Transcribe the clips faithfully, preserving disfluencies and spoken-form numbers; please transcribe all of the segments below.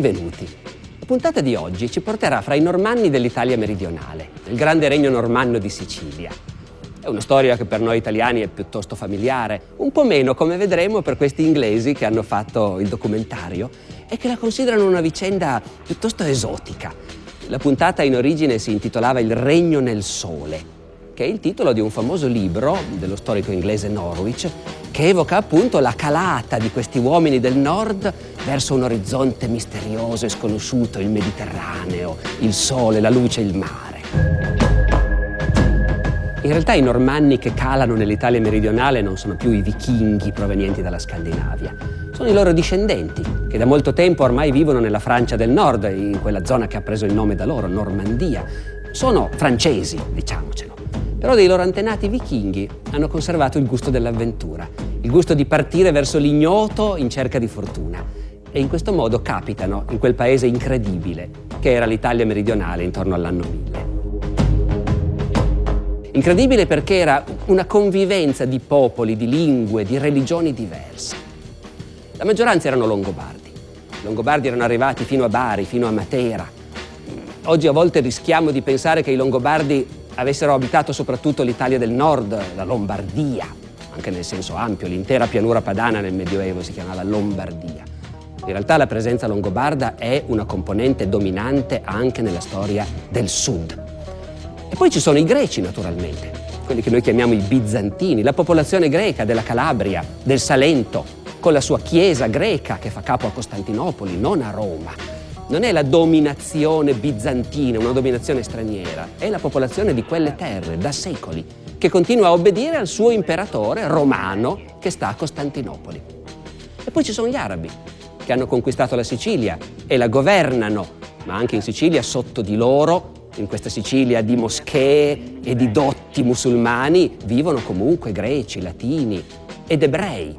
Benvenuti! La puntata di oggi ci porterà fra i normanni dell'Italia meridionale, il grande regno normanno di Sicilia. È una storia che per noi italiani è piuttosto familiare, un po' meno come vedremo per questi inglesi che hanno fatto il documentario e che la considerano una vicenda piuttosto esotica. La puntata in origine si intitolava Il Regno nel Sole, che è il titolo di un famoso libro dello storico inglese Norwich che evoca appunto la calata di questi uomini del nord verso un orizzonte misterioso e sconosciuto, il Mediterraneo, il sole, la luce, il mare. In realtà i normanni che calano nell'Italia meridionale non sono più i vichinghi provenienti dalla Scandinavia, sono i loro discendenti, che da molto tempo ormai vivono nella Francia del Nord, in quella zona che ha preso il nome da loro, Normandia. Sono francesi, diciamocelo, però dei loro antenati vichinghi hanno conservato il gusto dell'avventura, il gusto di partire verso l'ignoto in cerca di fortuna. E in questo modo capitano in quel paese incredibile che era l'Italia meridionale intorno all'anno mille. Incredibile perché era una convivenza di popoli, di lingue, di religioni diverse. La maggioranza erano longobardi. I longobardi erano arrivati fino a Bari, fino a Matera. Oggi a volte rischiamo di pensare che i longobardi avessero abitato soprattutto l'Italia del Nord, la Lombardia, anche nel senso ampio, l'intera pianura padana nel Medioevo si chiamava Lombardia. In realtà la presenza longobarda è una componente dominante anche nella storia del Sud. E poi ci sono i greci, naturalmente, quelli che noi chiamiamo i bizantini, la popolazione greca della Calabria, del Salento, con la sua chiesa greca che fa capo a Costantinopoli, non a Roma. Non è la dominazione bizantina, una dominazione straniera, è la popolazione di quelle terre da secoli, che continua a obbedire al suo imperatore romano che sta a Costantinopoli. E poi ci sono gli arabi, che hanno conquistato la Sicilia e la governano, ma anche in Sicilia sotto di loro, in questa Sicilia di moschee e di dotti musulmani vivono comunque greci, latini ed ebrei,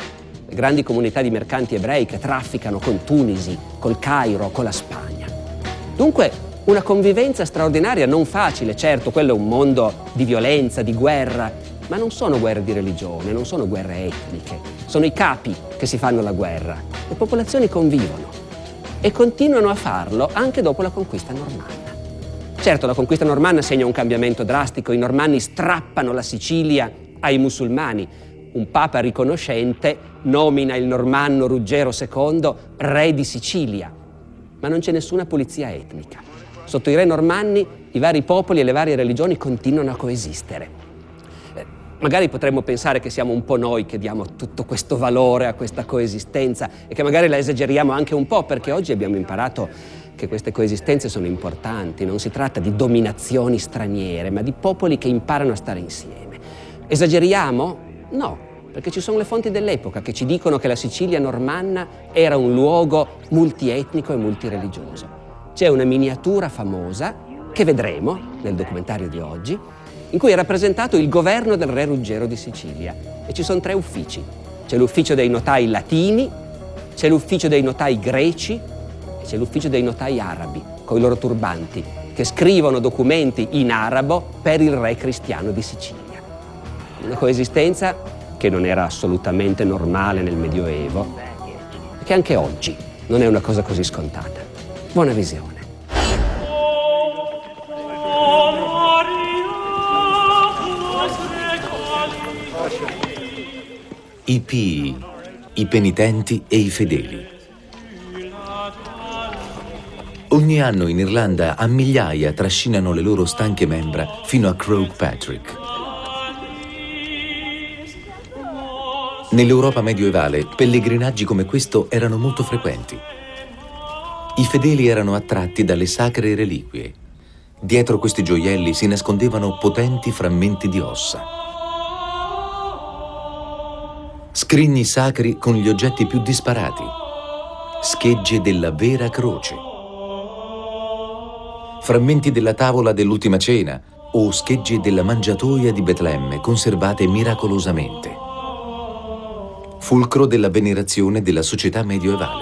le grandi comunità di mercanti ebrei che trafficano con Tunisi, col Cairo, con la Spagna. Dunque una convivenza straordinaria, non facile, certo, quello è un mondo di violenza, di guerra, ma non sono guerre di religione, non sono guerre etniche, sono i capi che si fanno la guerra, le popolazioni convivono e continuano a farlo anche dopo la conquista normanna. Certo, la conquista normanna segna un cambiamento drastico, i normanni strappano la Sicilia ai musulmani. Un papa riconoscente nomina il normanno Ruggero secondo re di Sicilia, ma non c'è nessuna pulizia etnica. Sotto i re normanni i vari popoli e le varie religioni continuano a coesistere. Eh, magari potremmo pensare che siamo un po' noi che diamo tutto questo valore a questa coesistenza e che magari la esageriamo anche un po', perché oggi abbiamo imparato che queste coesistenze sono importanti, non si tratta di dominazioni straniere, ma di popoli che imparano a stare insieme. Esageriamo? No, perché ci sono le fonti dell'epoca che ci dicono che la Sicilia normanna era un luogo multietnico e multireligioso. C'è una miniatura famosa, che vedremo nel documentario di oggi, in cui è rappresentato il governo del re Ruggero di Sicilia e ci sono tre uffici. C'è l'ufficio dei notai latini, c'è l'ufficio dei notai greci, c'è l'ufficio dei notai arabi, con i loro turbanti, che scrivono documenti in arabo per il re cristiano di Sicilia. Una coesistenza che non era assolutamente normale nel Medioevo, e che anche oggi non è una cosa così scontata. Buona visione. I pii, i penitenti e i fedeli. Ogni anno in Irlanda a migliaia trascinano le loro stanche membra fino a Croagh-Patrick. Nell'Europa medievale pellegrinaggi come questo erano molto frequenti. I fedeli erano attratti dalle sacre reliquie. Dietro questi gioielli si nascondevano potenti frammenti di ossa. Scrigni sacri con gli oggetti più disparati. Schegge della vera croce. Frammenti della tavola dell'ultima cena o schegge della mangiatoia di Betlemme conservate miracolosamente. Fulcro della venerazione della società medievale.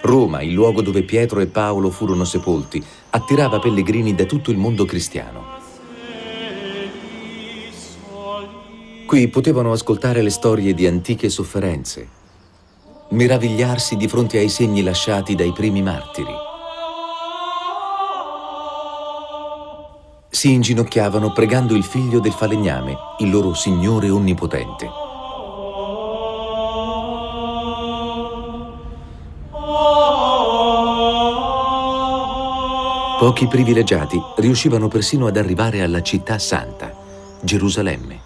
Roma, il luogo dove Pietro e Paolo furono sepolti, attirava pellegrini da tutto il mondo cristiano. Qui potevano ascoltare le storie di antiche sofferenze, meravigliarsi di fronte ai segni lasciati dai primi martiri. Si inginocchiavano pregando il figlio del falegname, il loro Signore Onnipotente. Pochi privilegiati riuscivano persino ad arrivare alla città santa, Gerusalemme.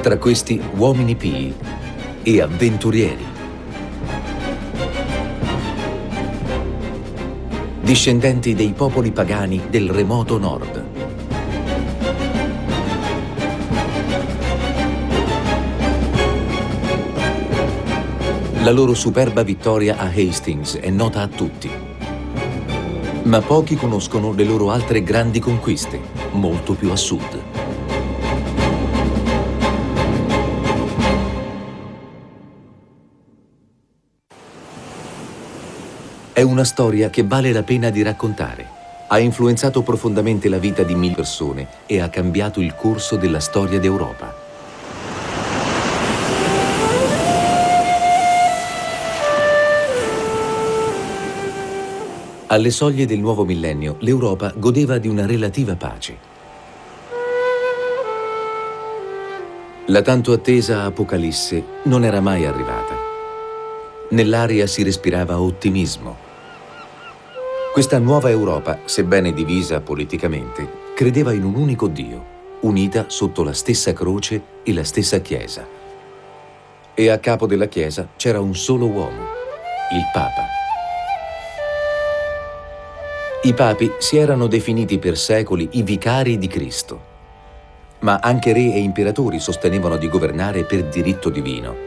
Tra questi uomini pii e avventurieri, discendenti dei popoli pagani del remoto nord. La loro superba vittoria a Hastings è nota a tutti, ma pochi conoscono le loro altre grandi conquiste, molto più a sud. È una storia che vale la pena di raccontare. Ha influenzato profondamente la vita di mille persone e ha cambiato il corso della storia d'Europa. Alle soglie del nuovo millennio, l'Europa godeva di una relativa pace. La tanto attesa Apocalisse non era mai arrivata. Nell'aria si respirava ottimismo. Questa nuova Europa, sebbene divisa politicamente, credeva in un unico Dio, unita sotto la stessa croce e la stessa Chiesa. E a capo della Chiesa c'era un solo uomo, il Papa. I papi si erano definiti per secoli i vicari di Cristo, ma anche re e imperatori sostenevano di governare per diritto divino.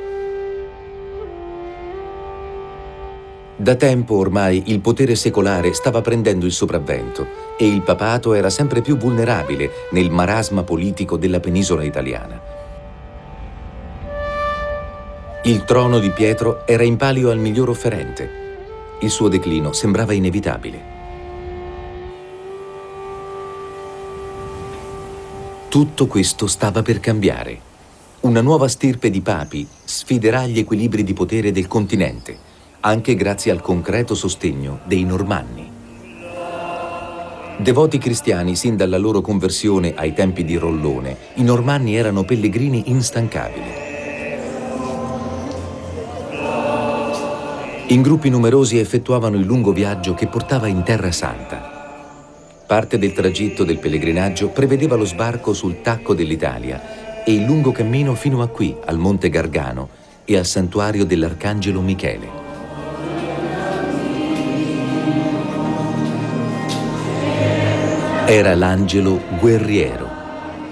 Da tempo ormai il potere secolare stava prendendo il sopravvento e il papato era sempre più vulnerabile nel marasma politico della penisola italiana. Il trono di Pietro era in palio al miglior offerente. Il suo declino sembrava inevitabile. Tutto questo stava per cambiare. Una nuova stirpe di papi sfiderà gli equilibri di potere del continente, anche grazie al concreto sostegno dei normanni. Devoti cristiani sin dalla loro conversione ai tempi di Rollone, i normanni erano pellegrini instancabili. In gruppi numerosi effettuavano il lungo viaggio che portava in Terra Santa. Parte del tragitto del pellegrinaggio prevedeva lo sbarco sul Tacco dell'Italia e il lungo cammino fino a qui, al Monte Gargano e al santuario dell'Arcangelo Michele. Era l'angelo guerriero,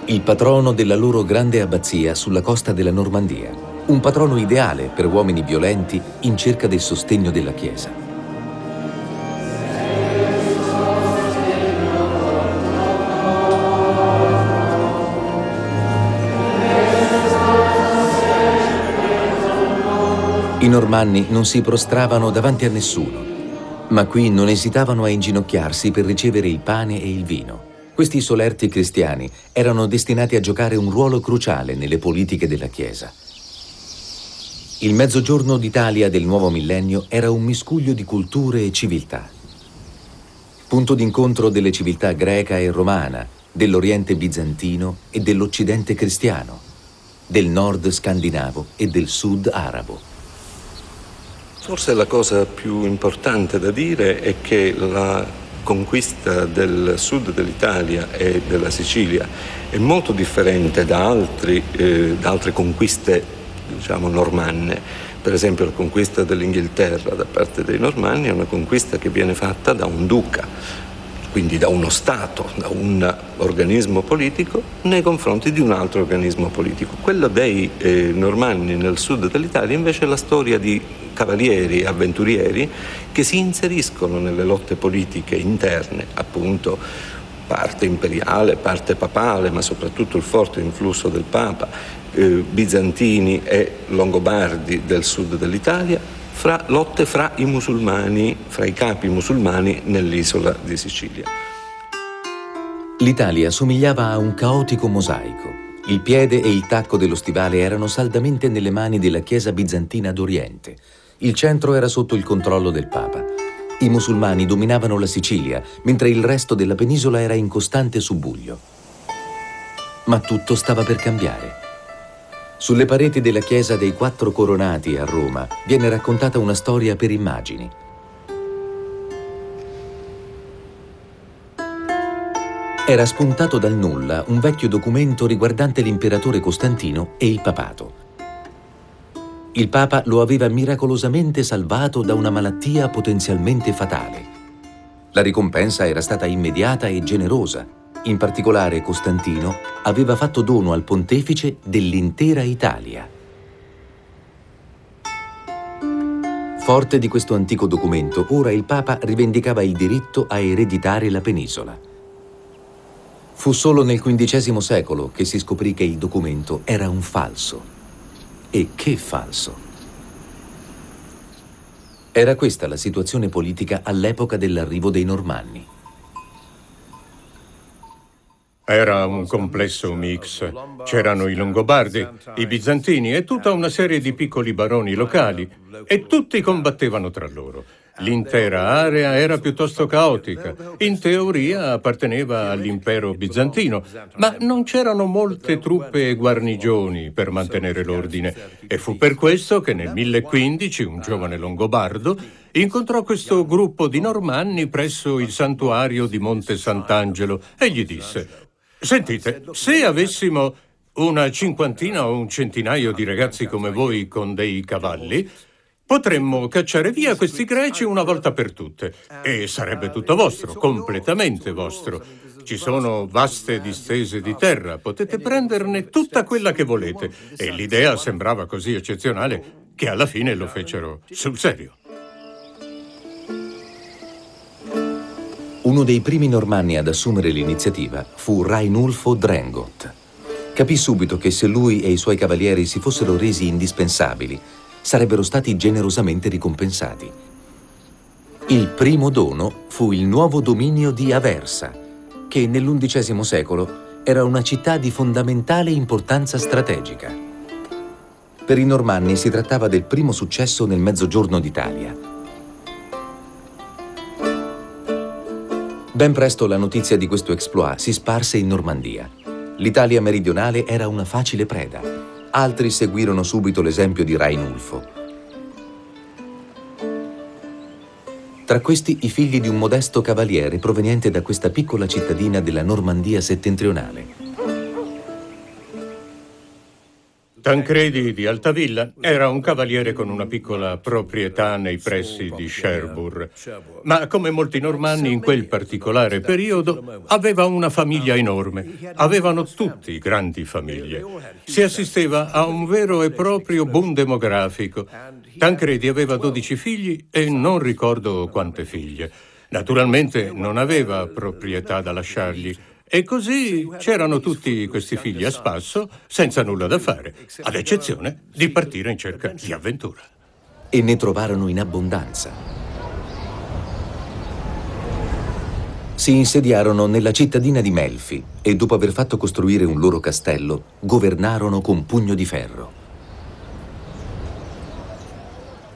il patrono della loro grande abbazia sulla costa della Normandia, un patrono ideale per uomini violenti in cerca del sostegno della Chiesa. I normanni non si prostravano davanti a nessuno, ma qui non esitavano a inginocchiarsi per ricevere il pane e il vino. Questi solerti cristiani erano destinati a giocare un ruolo cruciale nelle politiche della Chiesa. Il mezzogiorno d'Italia del nuovo millennio era un miscuglio di culture e civiltà. Punto d'incontro delle civiltà greca e romana, dell'Oriente bizantino e dell'Occidente cristiano, del nord scandinavo e del sud arabo. Forse la cosa più importante da dire è che la conquista del sud dell'Italia e della Sicilia è molto differente da, altri, eh, da altre conquiste, diciamo, normanne. Per esempio la conquista dell'Inghilterra da parte dei normanni è una conquista che viene fatta da un duca, quindi da uno Stato, da un organismo politico nei confronti di un altro organismo politico. Quella dei eh, normanni nel sud dell'Italia invece è la storia di cavalieri e avventurieri che si inseriscono nelle lotte politiche interne, appunto parte imperiale, parte papale, ma soprattutto il forte influsso del Papa, eh, bizantini e longobardi del sud dell'Italia, fra lotte fra i musulmani, fra i capi musulmani nell'isola di Sicilia. L'Italia somigliava a un caotico mosaico. Il piede e il tacco dello stivale erano saldamente nelle mani della Chiesa bizantina d'Oriente. Il centro era sotto il controllo del Papa. I musulmani dominavano la Sicilia, mentre il resto della penisola era in costante subbuglio. Ma tutto stava per cambiare. Sulle pareti della chiesa dei Quattro Coronati a Roma viene raccontata una storia per immagini. Era spuntato dal nulla un vecchio documento riguardante l'imperatore Costantino e il papato. Il papa lo aveva miracolosamente salvato da una malattia potenzialmente fatale. La ricompensa era stata immediata e generosa. In particolare Costantino aveva fatto dono al pontefice dell'intera Italia. Forte di questo antico documento, ora il Papa rivendicava il diritto a ereditare la penisola. Fu solo nel quindicesimo secolo che si scoprì che il documento era un falso. E che falso! Era questa la situazione politica all'epoca dell'arrivo dei Normanni. Era un complesso mix. C'erano i Longobardi, i Bizantini e tutta una serie di piccoli baroni locali e tutti combattevano tra loro. L'intera area era piuttosto caotica. In teoria apparteneva all'impero bizantino, ma non c'erano molte truppe e guarnigioni per mantenere l'ordine. E fu per questo che nel mille e quindici un giovane longobardo incontrò questo gruppo di normanni presso il santuario di Monte Sant'Angelo e gli disse: «Sentite, se avessimo una cinquantina o un centinaio di ragazzi come voi con dei cavalli, potremmo cacciare via questi greci una volta per tutte e sarebbe tutto vostro, completamente vostro. Ci sono vaste distese di terra, potete prenderne tutta quella che volete». E l'idea sembrava così eccezionale che alla fine lo fecero sul serio. Uno dei primi normanni ad assumere l'iniziativa fu Rainulfo Drengot. Capì subito che se lui e i suoi cavalieri si fossero resi indispensabili, sarebbero stati generosamente ricompensati. Il primo dono fu il nuovo dominio di Aversa, che nell'undicesimo secolo era una città di fondamentale importanza strategica. Per i normanni si trattava del primo successo nel Mezzogiorno d'Italia. Ben presto la notizia di questo exploit si sparse in Normandia. L'Italia meridionale era una facile preda. Altri seguirono subito l'esempio di Rainulfo. Tra questi i figli di un modesto cavaliere proveniente da questa piccola cittadina della Normandia settentrionale. Tancredi di Altavilla era un cavaliere con una piccola proprietà nei pressi di Cherbourg, ma come molti normanni in quel particolare periodo aveva una famiglia enorme. Avevano tutti grandi famiglie. Si assisteva a un vero e proprio boom demografico. Tancredi aveva dodici figli e non ricordo quante figlie. Naturalmente non aveva proprietà da lasciargli. E così c'erano tutti questi figli a spasso, senza nulla da fare, ad eccezione di partire in cerca di avventura. E ne trovarono in abbondanza. Si insediarono nella cittadina di Melfi e dopo aver fatto costruire un loro castello, governarono con pugno di ferro.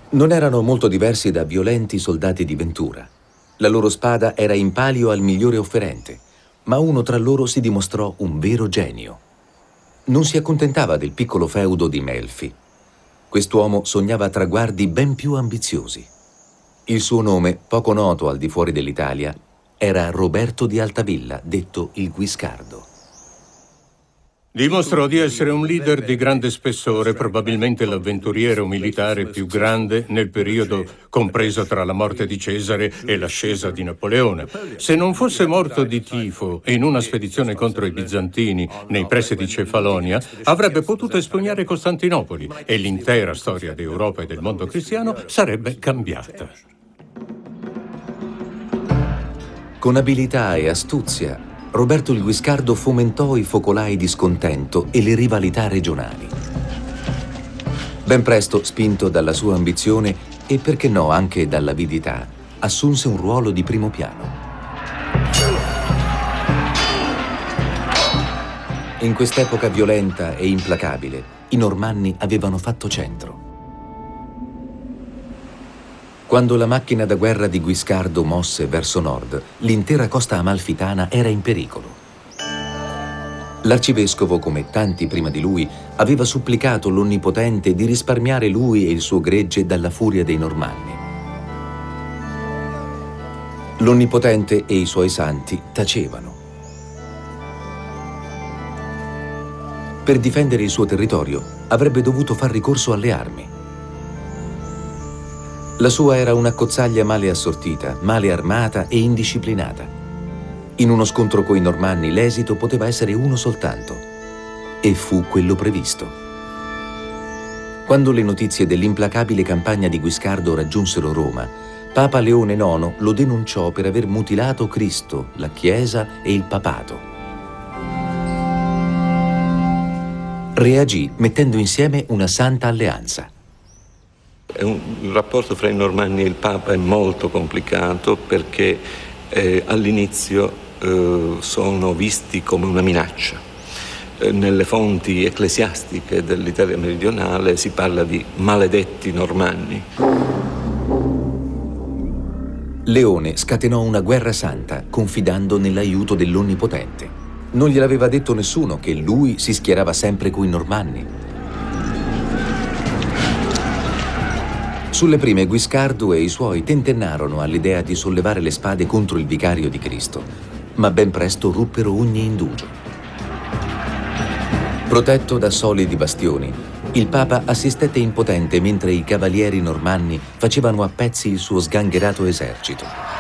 Non erano molto diversi da violenti soldati di Ventura. La loro spada era in palio al migliore offerente. Ma uno tra loro si dimostrò un vero genio. Non si accontentava del piccolo feudo di Melfi. Quest'uomo sognava traguardi ben più ambiziosi. Il suo nome, poco noto al di fuori dell'Italia, era Roberto di Altavilla, detto il Guiscardo. Dimostrò di essere un leader di grande spessore, probabilmente l'avventuriero militare più grande nel periodo compreso tra la morte di Cesare e l'ascesa di Napoleone. Se non fosse morto di tifo in una spedizione contro i Bizantini nei pressi di Cefalonia, avrebbe potuto espugnare Costantinopoli e l'intera storia d'Europa e del mondo cristiano sarebbe cambiata. Con abilità e astuzia, Roberto il Guiscardo fomentò i focolai di scontento e le rivalità regionali. Ben presto, spinto dalla sua ambizione e perché no anche dall'avidità, assunse un ruolo di primo piano. In quest'epoca violenta e implacabile, i Normanni avevano fatto centro. Quando la macchina da guerra di Guiscardo mosse verso nord, l'intera costa amalfitana era in pericolo. L'arcivescovo, come tanti prima di lui, aveva supplicato l'Onnipotente di risparmiare lui e il suo gregge dalla furia dei Normanni. L'Onnipotente e i suoi santi tacevano. Per difendere il suo territorio avrebbe dovuto far ricorso alle armi. La sua era un'accozzaglia male assortita, male armata e indisciplinata. In uno scontro coi Normanni l'esito poteva essere uno soltanto, e fu quello previsto. Quando le notizie dell'implacabile campagna di Guiscardo raggiunsero Roma, Papa Leone nono lo denunciò per aver mutilato Cristo, la Chiesa e il Papato. Reagì mettendo insieme una santa alleanza. Il rapporto fra i Normanni e il Papa è molto complicato perché Eh, all'inizio eh, sono visti come una minaccia. Eh, nelle fonti ecclesiastiche dell'Italia meridionale si parla di maledetti normanni. Leone scatenò una guerra santa confidando nell'aiuto dell'Onnipotente. Non gliel'aveva detto nessuno che lui si schierava sempre coi normanni. Sulle prime Guiscardo e i suoi tentennarono all'idea di sollevare le spade contro il vicario di Cristo, ma ben presto ruppero ogni indugio. Protetto da solidi bastioni, il Papa assistette impotente mentre i cavalieri normanni facevano a pezzi il suo sgangherato esercito.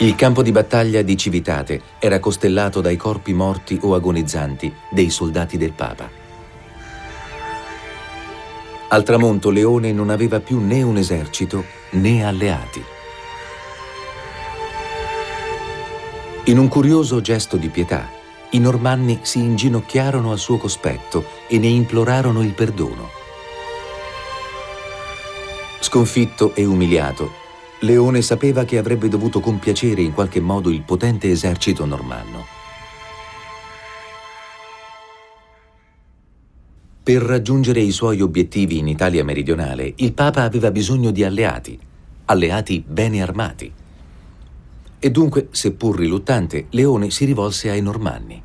Il campo di battaglia di Civitate era costellato dai corpi morti o agonizzanti dei soldati del Papa. Al tramonto Leone non aveva più né un esercito né alleati. In un curioso gesto di pietà, i Normanni si inginocchiarono al suo cospetto e ne implorarono il perdono. Sconfitto e umiliato, Leone sapeva che avrebbe dovuto compiacere in qualche modo il potente esercito normanno. Per raggiungere i suoi obiettivi in Italia meridionale, il Papa aveva bisogno di alleati, alleati bene armati. E dunque, seppur riluttante, Leone si rivolse ai normanni.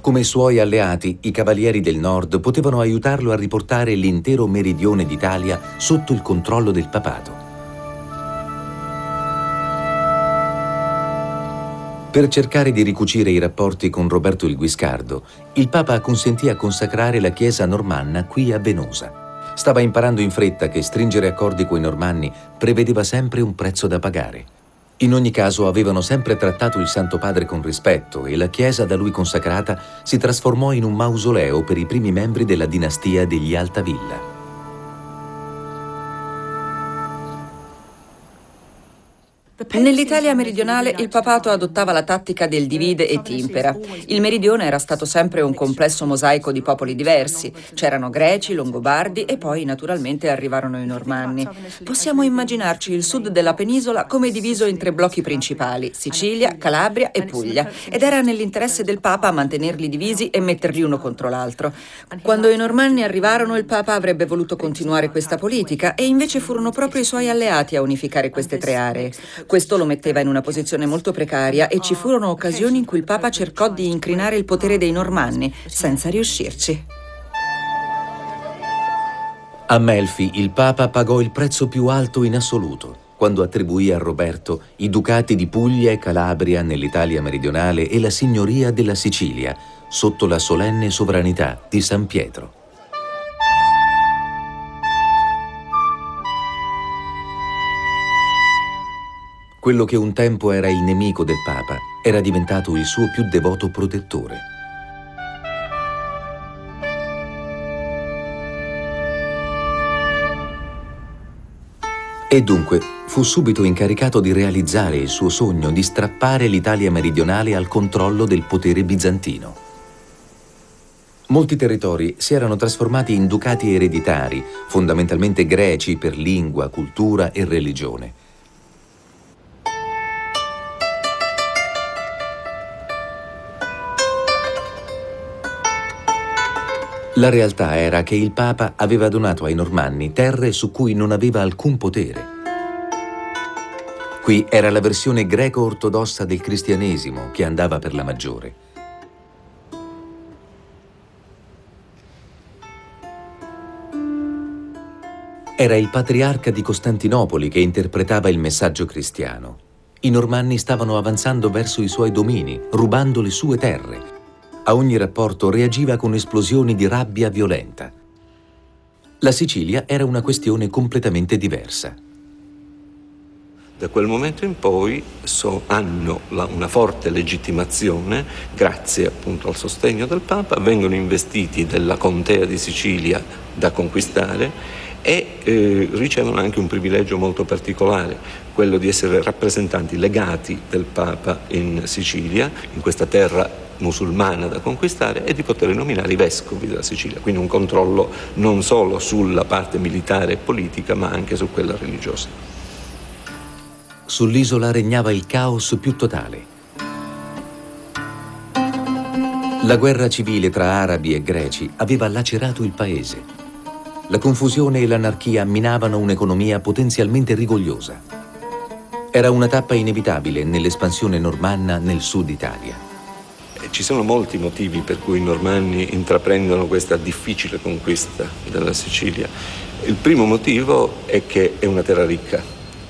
Come suoi alleati, i cavalieri del nord potevano aiutarlo a riportare l'intero meridione d'Italia sotto il controllo del papato. Per cercare di ricucire i rapporti con Roberto il Guiscardo, il Papa consentì a consacrare la chiesa normanna qui a Venosa. Stava imparando in fretta che stringere accordi coi normanni prevedeva sempre un prezzo da pagare. In ogni caso avevano sempre trattato il Santo Padre con rispetto e la chiesa da lui consacrata si trasformò in un mausoleo per i primi membri della dinastia degli Altavilla. Nell'Italia meridionale il papato adottava la tattica del divide et impera. Il meridione era stato sempre un complesso mosaico di popoli diversi. C'erano greci, longobardi e poi naturalmente arrivarono i normanni. Possiamo immaginarci il sud della penisola come diviso in tre blocchi principali, Sicilia, Calabria e Puglia, ed era nell'interesse del Papa mantenerli divisi e metterli uno contro l'altro. Quando i normanni arrivarono il Papa avrebbe voluto continuare questa politica e invece furono proprio i suoi alleati a unificare queste tre aree. Questo lo metteva in una posizione molto precaria e ci furono occasioni in cui il Papa cercò di incrinare il potere dei normanni, senza riuscirci. A Melfi il Papa pagò il prezzo più alto in assoluto, quando attribuì a Roberto i ducati di Puglia e Calabria nell'Italia meridionale e la signoria della Sicilia, sotto la solenne sovranità di San Pietro. Quello che un tempo era il nemico del Papa era diventato il suo più devoto protettore. E dunque fu subito incaricato di realizzare il suo sogno di strappare l'Italia meridionale al controllo del potere bizantino. Molti territori si erano trasformati in ducati ereditari, fondamentalmente greci per lingua, cultura e religione. La realtà era che il Papa aveva donato ai Normanni terre su cui non aveva alcun potere. Qui era la versione greco-ortodossa del cristianesimo che andava per la maggiore. Era il patriarca di Costantinopoli che interpretava il messaggio cristiano. I Normanni stavano avanzando verso i suoi domini, rubando le sue terre. A ogni rapporto reagiva con esplosioni di rabbia violenta. La Sicilia era una questione completamente diversa. Da quel momento in poi so, hanno la, una forte legittimazione, grazie appunto al sostegno del Papa, vengono investiti della contea di Sicilia da conquistare e eh, ricevono anche un privilegio molto particolare, quello di essere rappresentanti legati del Papa in Sicilia, in questa terra musulmana da conquistare, e di poter nominare i vescovi della Sicilia, quindi un controllo non solo sulla parte militare e politica ma anche su quella religiosa. Sull'isola regnava il caos più totale. La guerra civile tra arabi e greci aveva lacerato il paese. La confusione e l'anarchia minavano un'economia potenzialmente rigogliosa. Era una tappa inevitabile nell'espansione normanna nel sud Italia. Ci sono molti motivi per cui i normanni intraprendono questa difficile conquista della Sicilia. Il primo motivo è che è una terra ricca.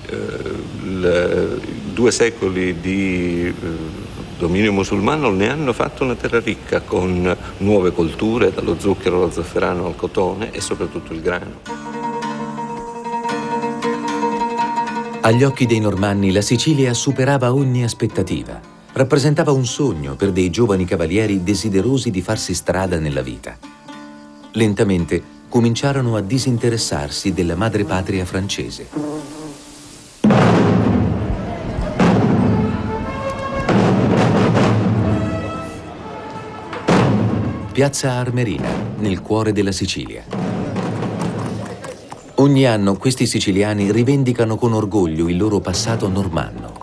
Eh, le, due secoli di eh, dominio musulmano ne hanno fatto una terra ricca, con nuove colture, dallo zucchero allo zafferano al cotone e soprattutto il grano. Agli occhi dei normanni la Sicilia superava ogni aspettativa. Rappresentava un sogno per dei giovani cavalieri desiderosi di farsi strada nella vita. Lentamente cominciarono a disinteressarsi della madrepatria francese. Piazza Armerina, nel cuore della Sicilia. Ogni anno questi siciliani rivendicano con orgoglio il loro passato normanno.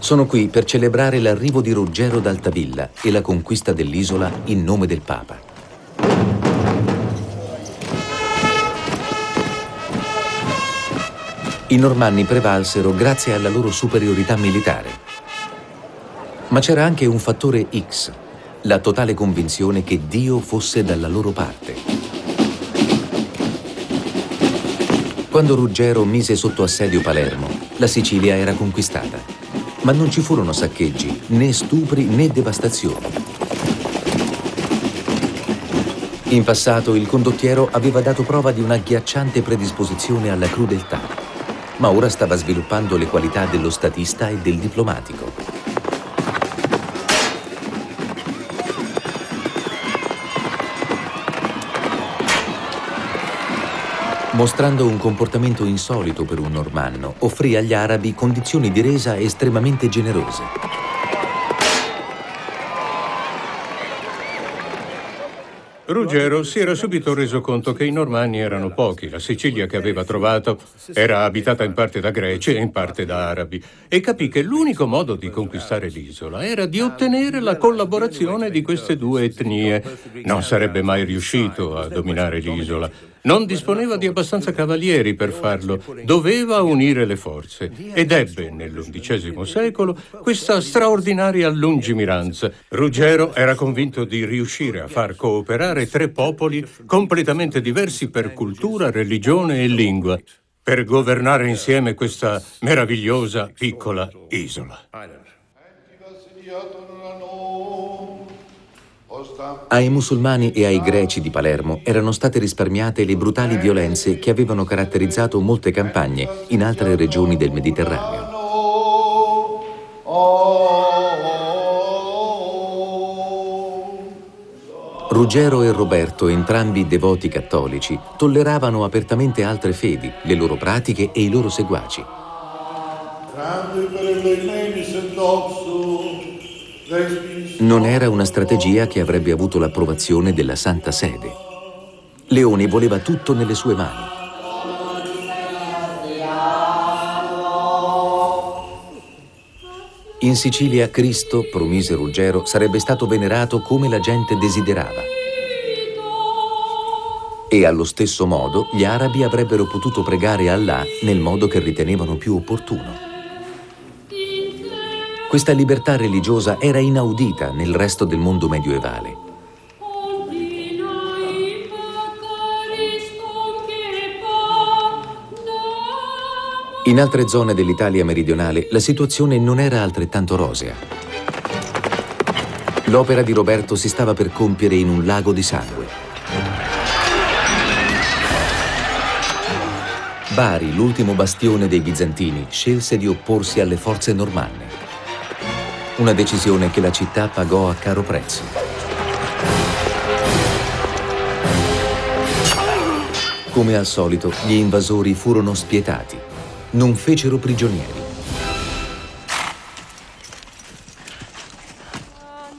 Sono qui per celebrare l'arrivo di Ruggero d'Altavilla e la conquista dell'isola in nome del Papa. I normanni prevalsero grazie alla loro superiorità militare. Ma c'era anche un fattore X, la totale convinzione che Dio fosse dalla loro parte. Quando Ruggero mise sotto assedio Palermo, la Sicilia era conquistata. Ma non ci furono saccheggi, né stupri, né devastazioni. In passato il condottiero aveva dato prova di una agghiacciante predisposizione alla crudeltà, ma ora stava sviluppando le qualità dello statista e del diplomatico. Mostrando un comportamento insolito per un normanno, offrì agli arabi condizioni di resa estremamente generose. Ruggero si era subito reso conto che i normanni erano pochi, la Sicilia che aveva trovato era abitata in parte da greci e in parte da arabi, e capì che l'unico modo di conquistare l'isola era di ottenere la collaborazione di queste due etnie. Non sarebbe mai riuscito a dominare l'isola. Non disponeva di abbastanza cavalieri per farlo, doveva unire le forze ed ebbe nell'undicesimo secolo questa straordinaria lungimiranza. Ruggero era convinto di riuscire a far cooperare tre popoli completamente diversi per cultura, religione e lingua, per governare insieme questa meravigliosa piccola isola. Ai musulmani e ai greci di Palermo erano state risparmiate le brutali violenze che avevano caratterizzato molte campagne in altre regioni del Mediterraneo. Ruggero e Roberto, entrambi devoti cattolici, tolleravano apertamente altre fedi, le loro pratiche e i loro seguaci. Non era una strategia che avrebbe avuto l'approvazione della Santa Sede. Leone voleva tutto nelle sue mani. In Sicilia Cristo, promise Ruggero, sarebbe stato venerato come la gente desiderava. E allo stesso modo gli arabi avrebbero potuto pregare Allah nel modo che ritenevano più opportuno. Questa libertà religiosa era inaudita nel resto del mondo medioevale. In altre zone dell'Italia meridionale la situazione non era altrettanto rosea. L'opera di Roberto si stava per compiere in un lago di sangue. Bari, l'ultimo bastione dei bizantini, scelse di opporsi alle forze normanne. Una decisione che la città pagò a caro prezzo. Come al solito, gli invasori furono spietati. Non fecero prigionieri.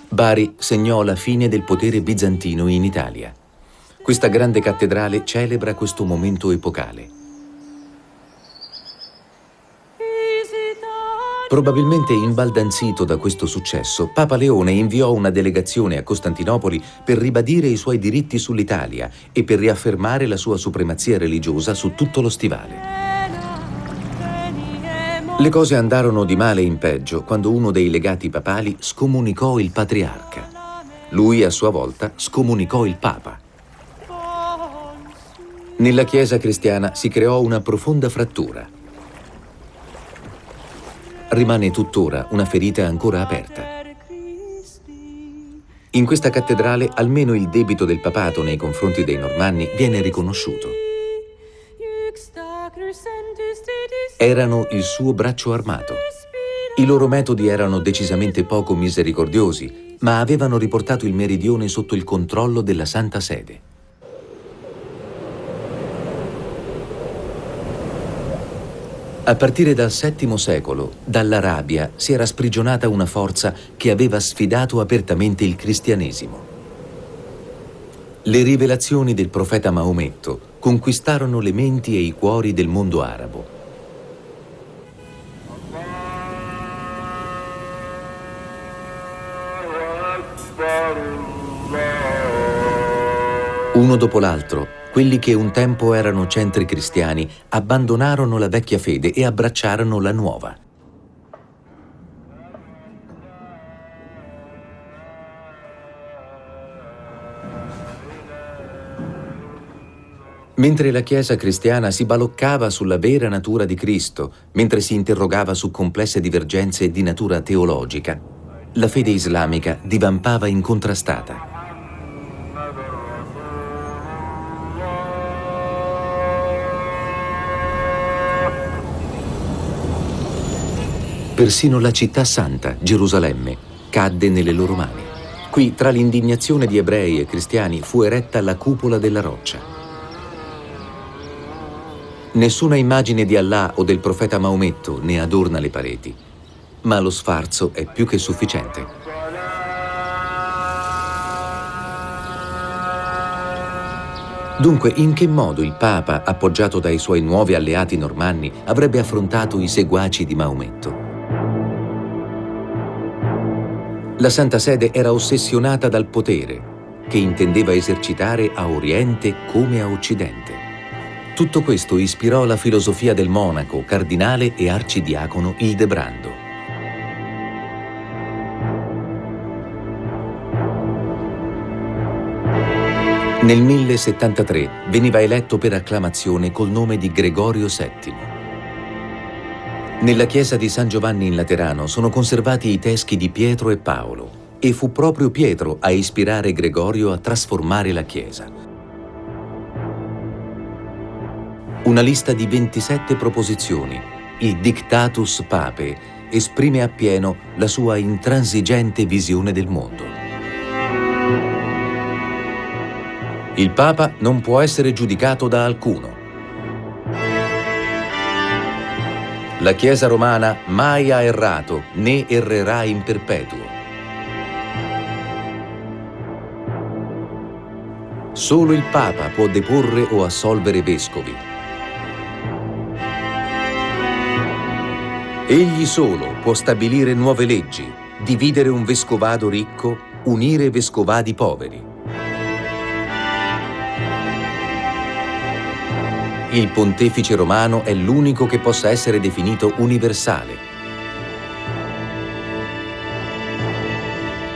Bari segnò la fine del potere bizantino in Italia. Questa grande cattedrale celebra questo momento epocale. Probabilmente imbaldanzito da questo successo, Papa Leone inviò una delegazione a Costantinopoli per ribadire i suoi diritti sull'Italia e per riaffermare la sua supremazia religiosa su tutto lo stivale. Le cose andarono di male in peggio quando uno dei legati papali scomunicò il patriarca. Lui, a sua volta, scomunicò il papa. Nella Chiesa cristiana si creò una profonda frattura. Rimane tuttora una ferita ancora aperta. In questa cattedrale almeno il debito del papato nei confronti dei normanni viene riconosciuto. Erano il suo braccio armato. I loro metodi erano decisamente poco misericordiosi, ma avevano riportato il meridione sotto il controllo della Santa Sede. A partire dal settimo secolo, dall'Arabia si era sprigionata una forza che aveva sfidato apertamente il cristianesimo. Le rivelazioni del profeta Maometto conquistarono le menti e i cuori del mondo arabo. Uno dopo l'altro, quelli che un tempo erano centri cristiani abbandonarono la vecchia fede e abbracciarono la nuova. Mentre la Chiesa cristiana si baloccava sulla vera natura di Cristo, mentre si interrogava su complesse divergenze di natura teologica, la fede islamica divampava incontrastata. Persino la città santa, Gerusalemme, cadde nelle loro mani. Qui, tra l'indignazione di ebrei e cristiani, fu eretta la cupola della roccia. Nessuna immagine di Allah o del profeta Maometto ne adorna le pareti, ma lo sfarzo è più che sufficiente. Dunque, in che modo il Papa, appoggiato dai suoi nuovi alleati normanni, avrebbe affrontato i seguaci di Maometto? La Santa Sede era ossessionata dal potere, che intendeva esercitare a Oriente come a Occidente. Tutto questo ispirò la filosofia del monaco, cardinale e arcidiacono Hildebrando. Nel mille settantatré veniva eletto per acclamazione col nome di Gregorio settimo. Nella chiesa di San Giovanni in Laterano sono conservati i teschi di Pietro e Paolo, e fu proprio Pietro a ispirare Gregorio a trasformare la chiesa. Una lista di ventisette proposizioni, il Dictatus Papae, esprime appieno la sua intransigente visione del mondo. Il Papa non può essere giudicato da alcuno. La Chiesa romana mai ha errato, né errerà in perpetuo. Solo il Papa può deporre o assolvere vescovi. Egli solo può stabilire nuove leggi, dividere un vescovado ricco, unire vescovadi poveri. Il pontefice romano è l'unico che possa essere definito universale.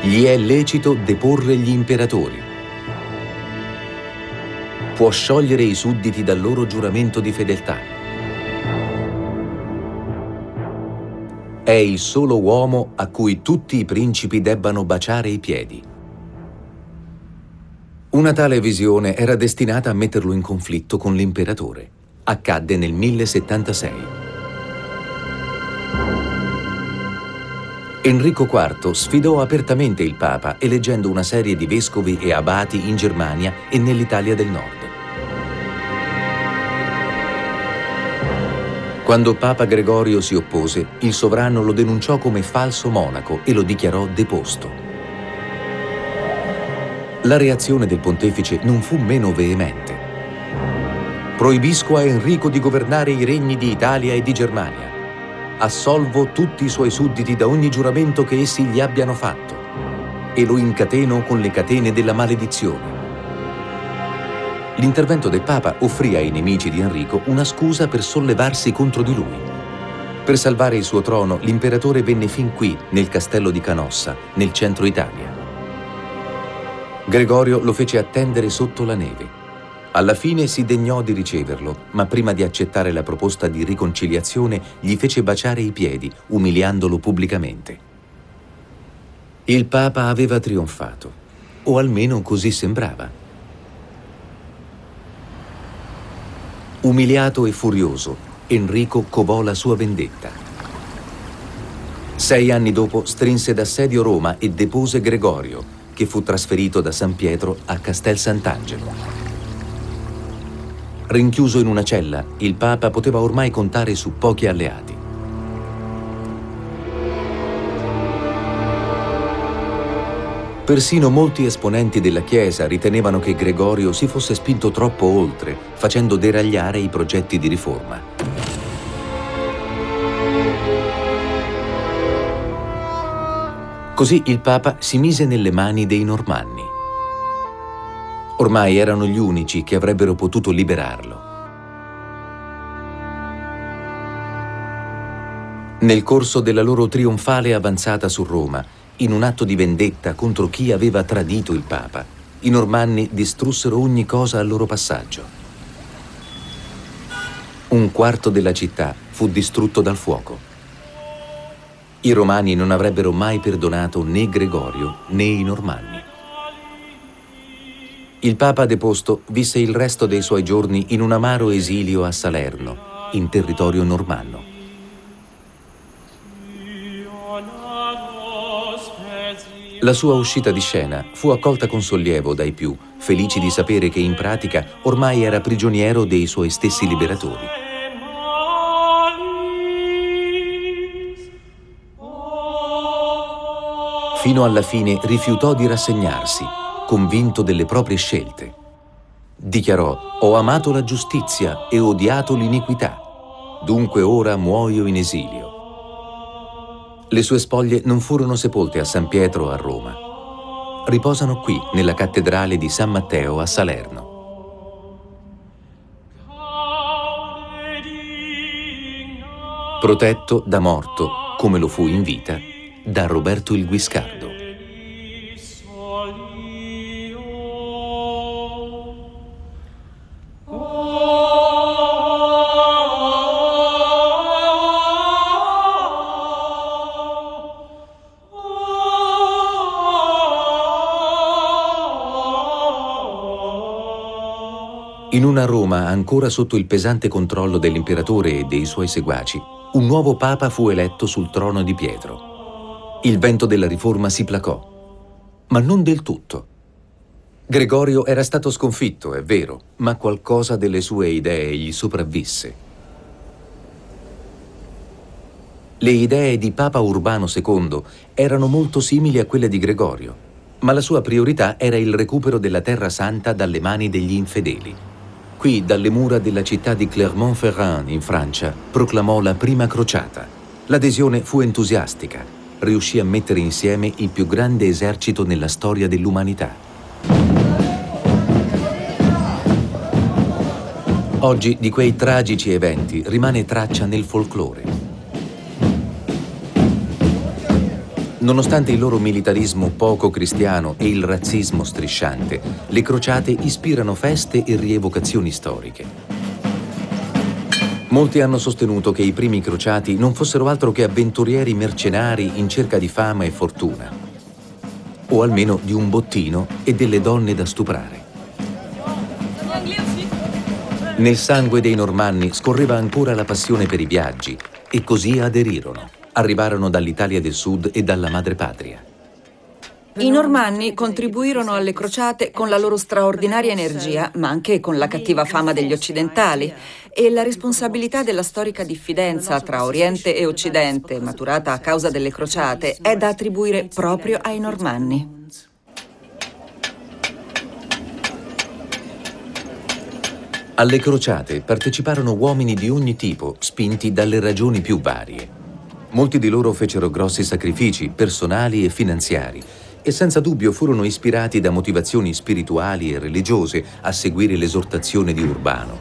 Gli è lecito deporre gli imperatori. Può sciogliere i sudditi dal loro giuramento di fedeltà. È il solo uomo a cui tutti i principi debbano baciare i piedi. Una tale visione era destinata a metterlo in conflitto con l'imperatore. Accadde nel mille settantasei. Enrico quarto sfidò apertamente il Papa, eleggendo una serie di vescovi e abati in Germania e nell'Italia del Nord. Quando Papa Gregorio si oppose, il sovrano lo denunciò come falso monaco e lo dichiarò deposto. La reazione del pontefice non fu meno veemente. Proibisco a Enrico di governare i regni di Italia e di Germania. Assolvo tutti i suoi sudditi da ogni giuramento che essi gli abbiano fatto e lo incateno con le catene della maledizione. L'intervento del Papa offrì ai nemici di Enrico una scusa per sollevarsi contro di lui. Per salvare il suo trono, l'imperatore venne fin qui, nel castello di Canossa, nel centro Italia. Gregorio lo fece attendere sotto la neve. Alla fine si degnò di riceverlo, ma prima di accettare la proposta di riconciliazione gli fece baciare i piedi, umiliandolo pubblicamente. Il Papa aveva trionfato, o almeno così sembrava. Umiliato e furioso, Enrico covò la sua vendetta. Sei anni dopo strinse d'assedio Roma e depose Gregorio, che fu trasferito da San Pietro a Castel Sant'Angelo. Rinchiuso in una cella, il Papa poteva ormai contare su pochi alleati. Persino molti esponenti della Chiesa ritenevano che Gregorio si fosse spinto troppo oltre, facendo deragliare i progetti di riforma. Così il Papa si mise nelle mani dei Normanni. Ormai erano gli unici che avrebbero potuto liberarlo. Nel corso della loro trionfale avanzata su Roma, in un atto di vendetta contro chi aveva tradito il Papa, i Normanni distrussero ogni cosa al loro passaggio. Un quarto della città fu distrutto dal fuoco. I Romani non avrebbero mai perdonato né Gregorio né i Normanni. Il Papa deposto visse il resto dei suoi giorni in un amaro esilio a Salerno, in territorio normanno. La sua uscita di scena fu accolta con sollievo dai più, felici di sapere che in pratica ormai era prigioniero dei suoi stessi liberatori. Fino alla fine rifiutò di rassegnarsi, convinto delle proprie scelte. Dichiarò: «Ho amato la giustizia e odiato l'iniquità, dunque ora muoio in esilio». Le sue spoglie non furono sepolte a San Pietro a Roma. Riposano qui, nella cattedrale di San Matteo a Salerno. Protetto da morto, come lo fu in vita, da Roberto il Guiscardo. In una Roma ancora sotto il pesante controllo dell'imperatore e dei suoi seguaci, un nuovo papa fu eletto sul trono di Pietro. Il vento della riforma si placò, ma non del tutto. Gregorio era stato sconfitto, è vero, ma qualcosa delle sue idee gli sopravvisse. Le idee di Papa Urbano secondo erano molto simili a quelle di Gregorio, ma la sua priorità era il recupero della Terra Santa dalle mani degli infedeli. Qui, dalle mura della città di Clermont-Ferrand, in Francia, proclamò la prima crociata. L'adesione fu entusiastica. Riuscì a mettere insieme il più grande esercito nella storia dell'umanità. Oggi di quei tragici eventi rimane traccia nel folklore. Nonostante il loro militarismo poco cristiano e il razzismo strisciante, le crociate ispirano feste e rievocazioni storiche. Molti hanno sostenuto che i primi crociati non fossero altro che avventurieri mercenari in cerca di fama e fortuna, o almeno di un bottino e delle donne da stuprare. Nel sangue dei normanni scorreva ancora la passione per i viaggi e così aderirono. Arrivarono dall'Italia del Sud e dalla madrepatria. I normanni contribuirono alle crociate con la loro straordinaria energia, ma anche con la cattiva fama degli occidentali e la responsabilità della storica diffidenza tra Oriente e Occidente, maturata a causa delle crociate, è da attribuire proprio ai normanni. Alle crociate parteciparono uomini di ogni tipo, spinti dalle ragioni più varie. Molti di loro fecero grossi sacrifici personali e finanziari e senza dubbio furono ispirati da motivazioni spirituali e religiose a seguire l'esortazione di Urbano.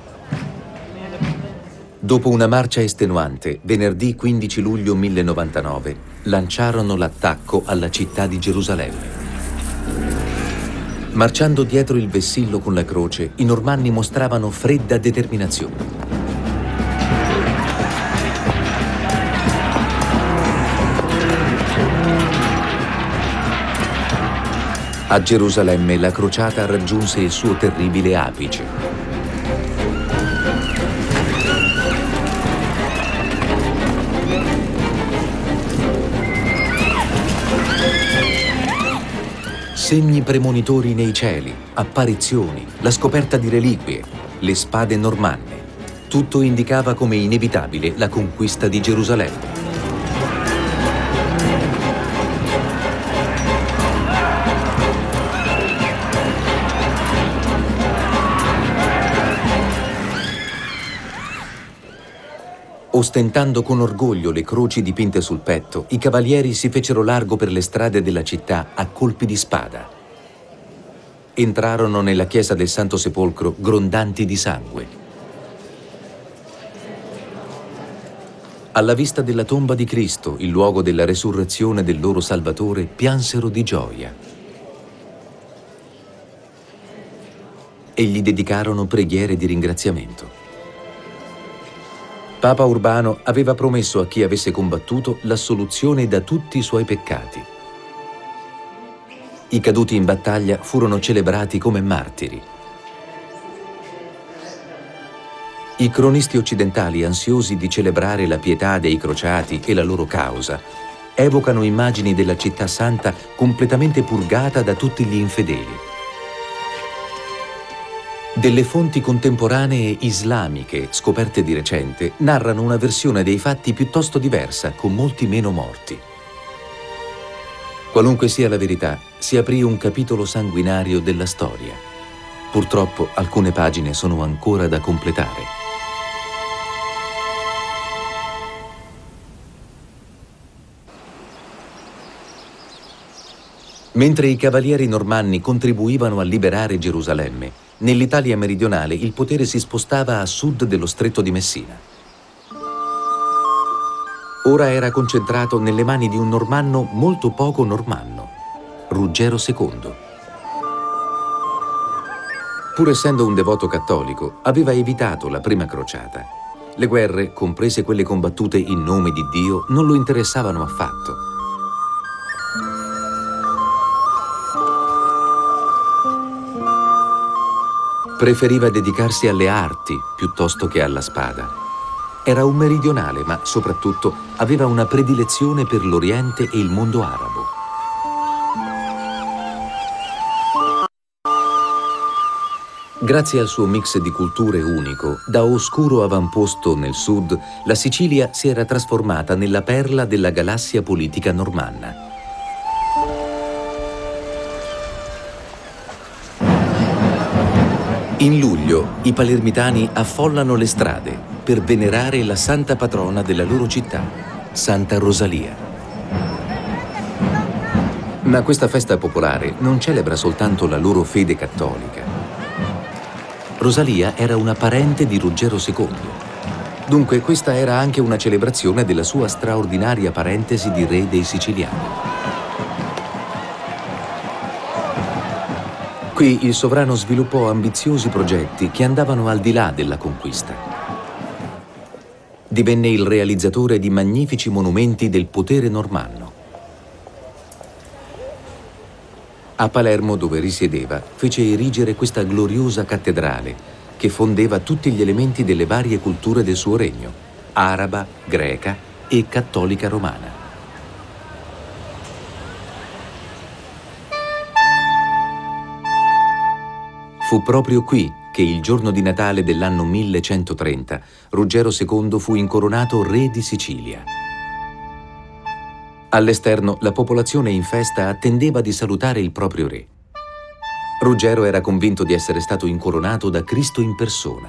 Dopo una marcia estenuante, venerdì quindici luglio millennovantanove, lanciarono l'attacco alla città di Gerusalemme. Marciando dietro il vessillo con la croce, i normanni mostravano fredda determinazione. A Gerusalemme la crociata raggiunse il suo terribile apice. Segni premonitori nei cieli, apparizioni, la scoperta di reliquie, le spade normanne. Tutto indicava come inevitabile la conquista di Gerusalemme. Ostentando con orgoglio le croci dipinte sul petto, i cavalieri si fecero largo per le strade della città a colpi di spada. Entrarono nella chiesa del Santo Sepolcro grondanti di sangue. Alla vista della tomba di Cristo, il luogo della resurrezione del loro Salvatore, piansero di gioia e gli dedicarono preghiere di ringraziamento. Papa Urbano aveva promesso a chi avesse combattuto l'assoluzione da tutti i suoi peccati. I caduti in battaglia furono celebrati come martiri. I cronisti occidentali, ansiosi di celebrare la pietà dei crociati e la loro causa, evocano immagini della città santa completamente purgata da tutti gli infedeli. Delle fonti contemporanee islamiche, scoperte di recente, narrano una versione dei fatti piuttosto diversa, con molti meno morti. Qualunque sia la verità, si aprì un capitolo sanguinario della storia. Purtroppo alcune pagine sono ancora da completare. Mentre i cavalieri normanni contribuivano a liberare Gerusalemme, nell'Italia meridionale il potere si spostava a sud dello Stretto di Messina. Ora era concentrato nelle mani di un normanno molto poco normanno, Ruggero secondo. Pur essendo un devoto cattolico, aveva evitato la prima crociata. Le guerre, comprese quelle combattute in nome di Dio, non lo interessavano affatto. Preferiva dedicarsi alle arti piuttosto che alla spada. Era un meridionale, ma soprattutto aveva una predilezione per l'Oriente e il mondo arabo. Grazie al suo mix di culture unico, da oscuro avamposto nel sud, la Sicilia si era trasformata nella perla della galassia politica normanna. In luglio i palermitani affollano le strade per venerare la santa patrona della loro città. Santa Rosalia. Ma questa festa popolare non celebra soltanto la loro fede cattolica. Rosalia era una parente di Ruggero secondo, dunque questa era anche una celebrazione della sua straordinaria parentesi di re dei siciliani. Qui il sovrano sviluppò ambiziosi progetti che andavano al di là della conquista. Divenne il realizzatore di magnifici monumenti del potere normanno. A Palermo, dove risiedeva, fece erigere questa gloriosa cattedrale che fondeva tutti gli elementi delle varie culture del suo regno, araba, greca e cattolica romana. Fu proprio qui che il giorno di Natale dell'anno millecentotrenta Ruggero secondo fu incoronato re di Sicilia. All'esterno la popolazione in festa attendeva di salutare il proprio re. Ruggero era convinto di essere stato incoronato da Cristo in persona.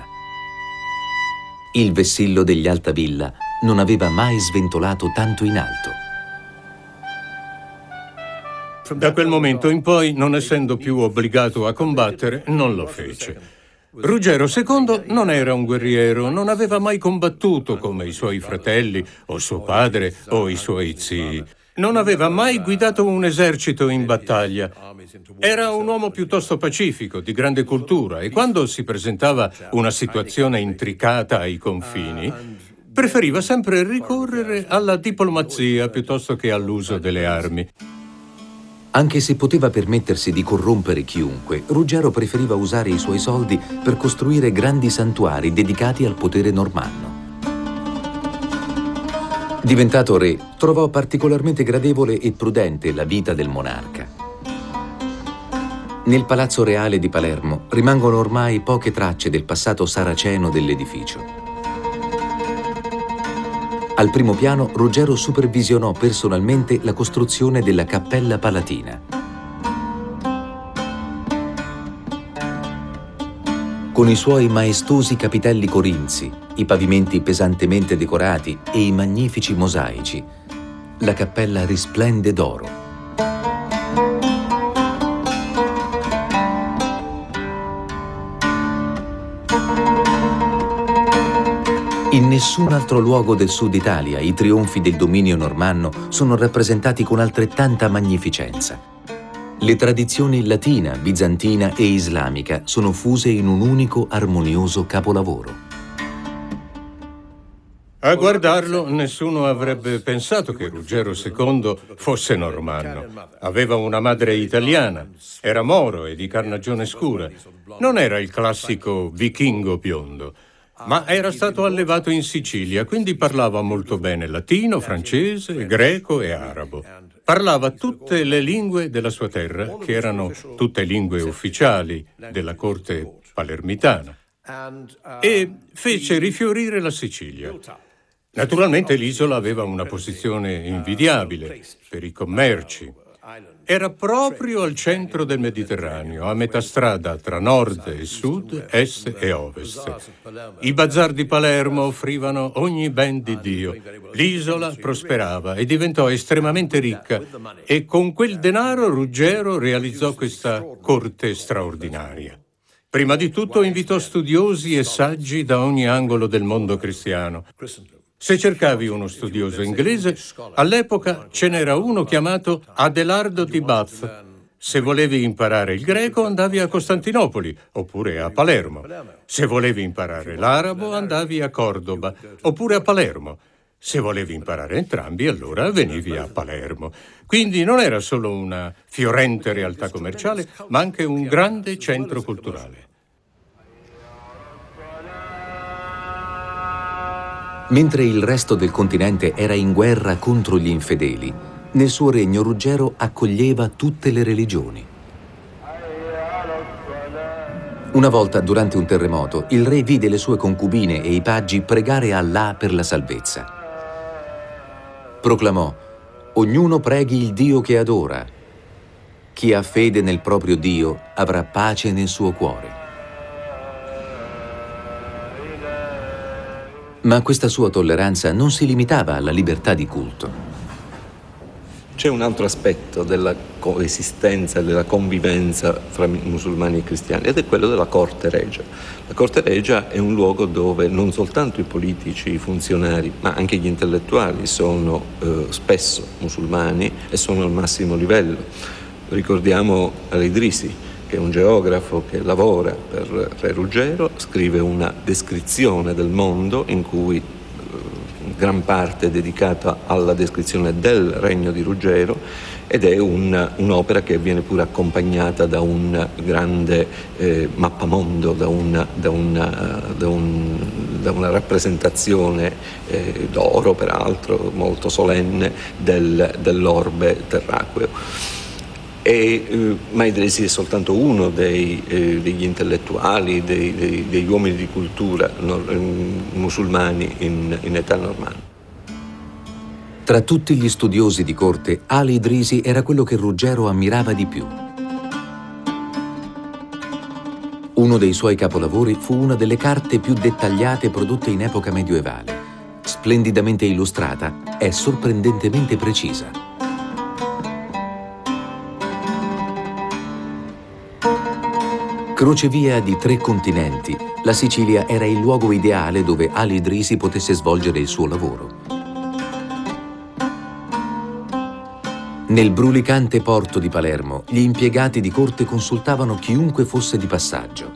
Il vessillo degli Altavilla non aveva mai sventolato tanto in alto. Da quel momento in poi, non essendo più obbligato a combattere, non lo fece. Ruggero secondo non era un guerriero, non aveva mai combattuto come i suoi fratelli, o suo padre, o i suoi zii. Non aveva mai guidato un esercito in battaglia. Era un uomo piuttosto pacifico, di grande cultura, e quando si presentava una situazione intricata ai confini, preferiva sempre ricorrere alla diplomazia piuttosto che all'uso delle armi. Anche se poteva permettersi di corrompere chiunque, Ruggero preferiva usare i suoi soldi per costruire grandi santuari dedicati al potere normanno. Diventato re, trovò particolarmente gradevole e prudente la vita del monarca. Nel Palazzo Reale di Palermo rimangono ormai poche tracce del passato saraceno dell'edificio. Al primo piano, Ruggero supervisionò personalmente la costruzione della Cappella Palatina. Con i suoi maestosi capitelli corinzi, i pavimenti pesantemente decorati e i magnifici mosaici, la cappella risplende d'oro. In nessun altro luogo del sud Italia i trionfi del dominio normanno sono rappresentati con altrettanta magnificenza. Le tradizioni latina, bizantina e islamica sono fuse in un unico armonioso capolavoro. A guardarlo nessuno avrebbe pensato che Ruggero secondo fosse normanno. Aveva una madre italiana, era moro e di carnagione scura. Non era il classico vichingo biondo. Ma era stato allevato in Sicilia, quindi parlava molto bene latino, francese, greco e arabo. Parlava tutte le lingue della sua terra, che erano tutte lingue ufficiali della corte palermitana, e fece rifiorire la Sicilia. Naturalmente l'isola aveva una posizione invidiabile per i commerci. Era proprio al centro del Mediterraneo, a metà strada tra nord e sud, est e ovest. I bazar di Palermo offrivano ogni ben di Dio. L'isola prosperava e diventò estremamente ricca, e con quel denaro Ruggero realizzò questa corte straordinaria. Prima di tutto invitò studiosi e saggi da ogni angolo del mondo cristiano. Se cercavi uno studioso inglese, all'epoca ce n'era uno chiamato Adelardo di Bath. Se volevi imparare il greco, andavi a Costantinopoli, oppure a Palermo. Se volevi imparare l'arabo, andavi a Córdoba, oppure a Palermo. Se volevi imparare entrambi, allora venivi a Palermo. Quindi non era solo una fiorente realtà commerciale, ma anche un grande centro culturale. Mentre il resto del continente era in guerra contro gli infedeli, nel suo regno Ruggero accoglieva tutte le religioni. Una volta, durante un terremoto, il re vide le sue concubine e i paggi pregare Allah per la salvezza. Proclamò: "Ognuno preghi il Dio che adora. Chi ha fede nel proprio Dio avrà pace nel suo cuore." Ma questa sua tolleranza non si limitava alla libertà di culto. C'è un altro aspetto della coesistenza, della convivenza tra musulmani e cristiani, ed è quello della corte regia. La corte regia è un luogo dove non soltanto i politici, i funzionari, ma anche gli intellettuali sono eh, spesso musulmani e sono al massimo livello. Ricordiamo Al-Idrisi, che è un geografo che lavora per Re Ruggero, scrive una descrizione del mondo in cui gran parte è dedicata alla descrizione del regno di Ruggero, ed è un, un'opera che viene pure accompagnata da un grande eh, mappamondo, da una, da una, da un, da una rappresentazione eh, d'oro, peraltro molto solenne, del, dell'orbe terracqueo. E eh, Maidresi è soltanto uno dei, eh, degli intellettuali, dei, dei, degli uomini di cultura no, musulmani in, in età normale. Tra tutti gli studiosi di corte, Al-Idrisi era quello che Ruggero ammirava di più. Uno dei suoi capolavori fu una delle carte più dettagliate prodotte in epoca medioevale. Splendidamente illustrata, è sorprendentemente precisa. Crocevia di tre continenti, la Sicilia era il luogo ideale dove Al-Idrisi potesse svolgere il suo lavoro. Nel brulicante porto di Palermo, gli impiegati di corte consultavano chiunque fosse di passaggio.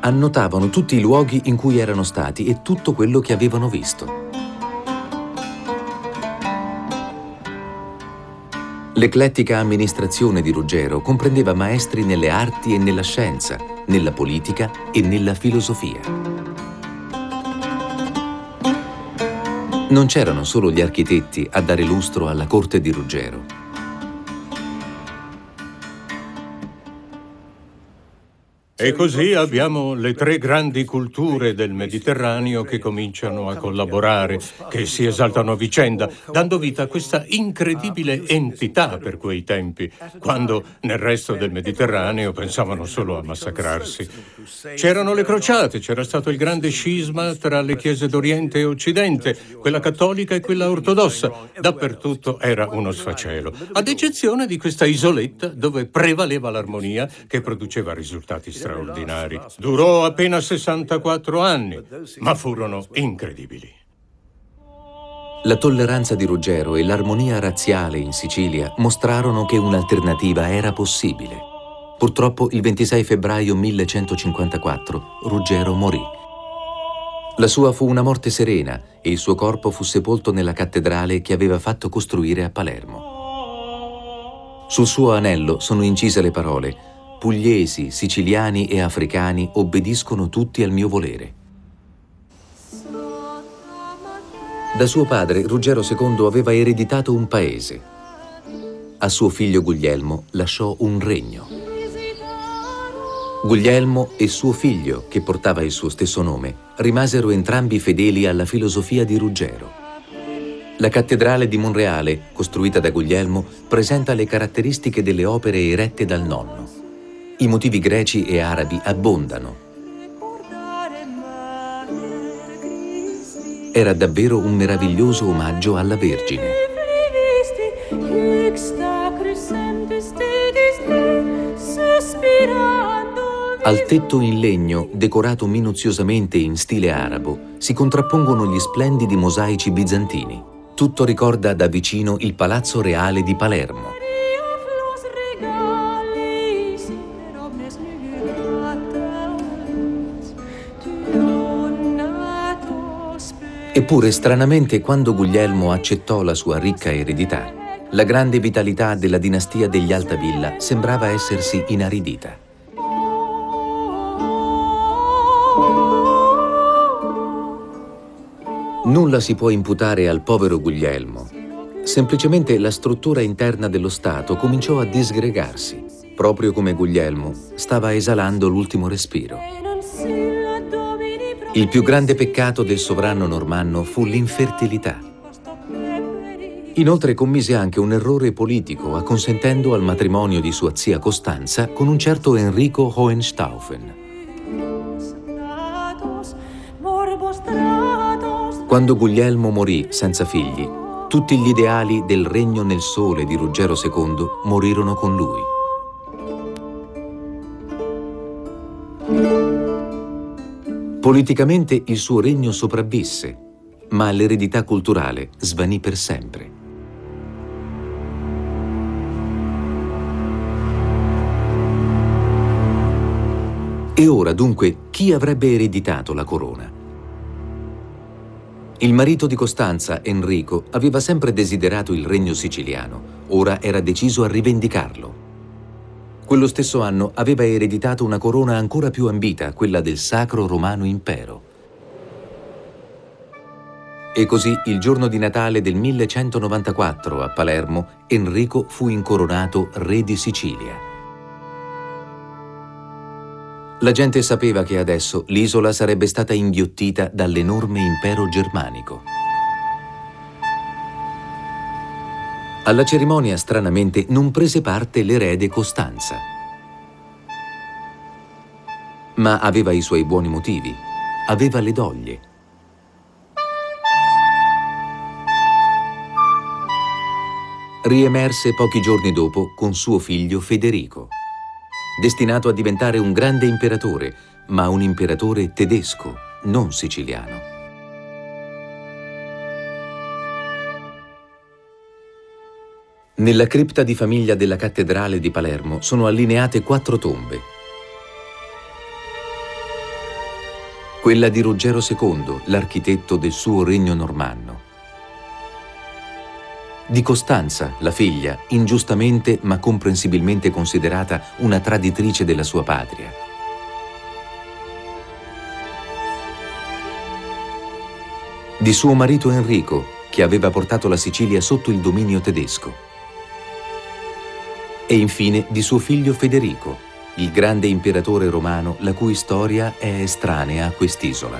Annotavano tutti i luoghi in cui erano stati e tutto quello che avevano visto. L'eclettica amministrazione di Ruggero comprendeva maestri nelle arti e nella scienza, nella politica e nella filosofia. Non c'erano solo gli architetti a dare lustro alla corte di Ruggero. E così abbiamo le tre grandi culture del Mediterraneo che cominciano a collaborare, che si esaltano a vicenda, dando vita a questa incredibile entità per quei tempi, quando nel resto del Mediterraneo pensavano solo a massacrarsi. C'erano le crociate, c'era stato il grande scisma tra le chiese d'Oriente e Occidente, quella cattolica e quella ortodossa. Dappertutto era uno sfacelo, ad eccezione di questa isoletta dove prevaleva l'armonia che produceva risultati straordinari. Straordinari. Durò appena sessantaquattro anni, ma furono incredibili. La tolleranza di Ruggero e l'armonia razziale in Sicilia mostrarono che un'alternativa era possibile. Purtroppo il ventisei febbraio millecentocinquantaquattro Ruggero morì. La sua fu una morte serena e il suo corpo fu sepolto nella cattedrale che aveva fatto costruire a Palermo. Sul suo anello sono incise le parole: pugliesi, siciliani e africani obbediscono tutti al mio volere. Da suo padre Ruggero secondo aveva ereditato un paese. A suo figlio Guglielmo lasciò un regno. Guglielmo e suo figlio, che portava il suo stesso nome, rimasero entrambi fedeli alla filosofia di Ruggero. La cattedrale di Monreale, costruita da Guglielmo, presenta le caratteristiche delle opere erette dal nonno. I motivi greci e arabi abbondano. Era davvero un meraviglioso omaggio alla Vergine. Al tetto in legno, decorato minuziosamente in stile arabo, si contrappongono gli splendidi mosaici bizantini. Tutto ricorda da vicino il Palazzo Reale di Palermo. Eppure, stranamente, quando Guglielmo accettò la sua ricca eredità, la grande vitalità della dinastia degli Altavilla sembrava essersi inaridita. Nulla si può imputare al povero Guglielmo. Semplicemente la struttura interna dello Stato cominciò a disgregarsi, proprio come Guglielmo stava esalando l'ultimo respiro. Il più grande peccato del sovrano normanno fu l'infertilità. Inoltre commise anche un errore politico, acconsentendo al matrimonio di sua zia Costanza con un certo Enrico Hohenstaufen. Quando Guglielmo morì senza figli, tutti gli ideali del regno nel sole di Ruggero secondo morirono con lui. Politicamente il suo regno sopravvisse, ma l'eredità culturale svanì per sempre. E ora dunque chi avrebbe ereditato la corona? Il marito di Costanza, Enrico, aveva sempre desiderato il regno siciliano, ora era deciso a rivendicarlo. Quello stesso anno aveva ereditato una corona ancora più ambita, quella del Sacro Romano Impero. E così, il giorno di Natale del millecentonovantaquattro a Palermo, Enrico fu incoronato re di Sicilia. La gente sapeva che adesso l'isola sarebbe stata inghiottita dall'enorme impero germanico. Alla cerimonia, stranamente, non prese parte l'erede Costanza. Ma aveva i suoi buoni motivi, aveva le doglie. Riemerse pochi giorni dopo con suo figlio Federico, destinato a diventare un grande imperatore, ma un imperatore tedesco, non siciliano. Nella cripta di famiglia della cattedrale di Palermo sono allineate quattro tombe. Quella di Ruggero secondo, l'architetto del suo regno normanno. Di Costanza, la figlia, ingiustamente ma comprensibilmente considerata una traditrice della sua patria. Di suo marito Enrico, che aveva portato la Sicilia sotto il dominio tedesco. E infine di suo figlio Federico, il grande imperatore romano la cui storia è estranea a quest'isola.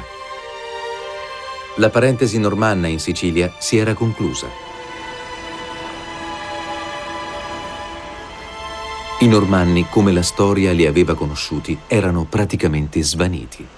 La parentesi normanna in Sicilia si era conclusa. I normanni, come la storia li aveva conosciuti, erano praticamente svaniti.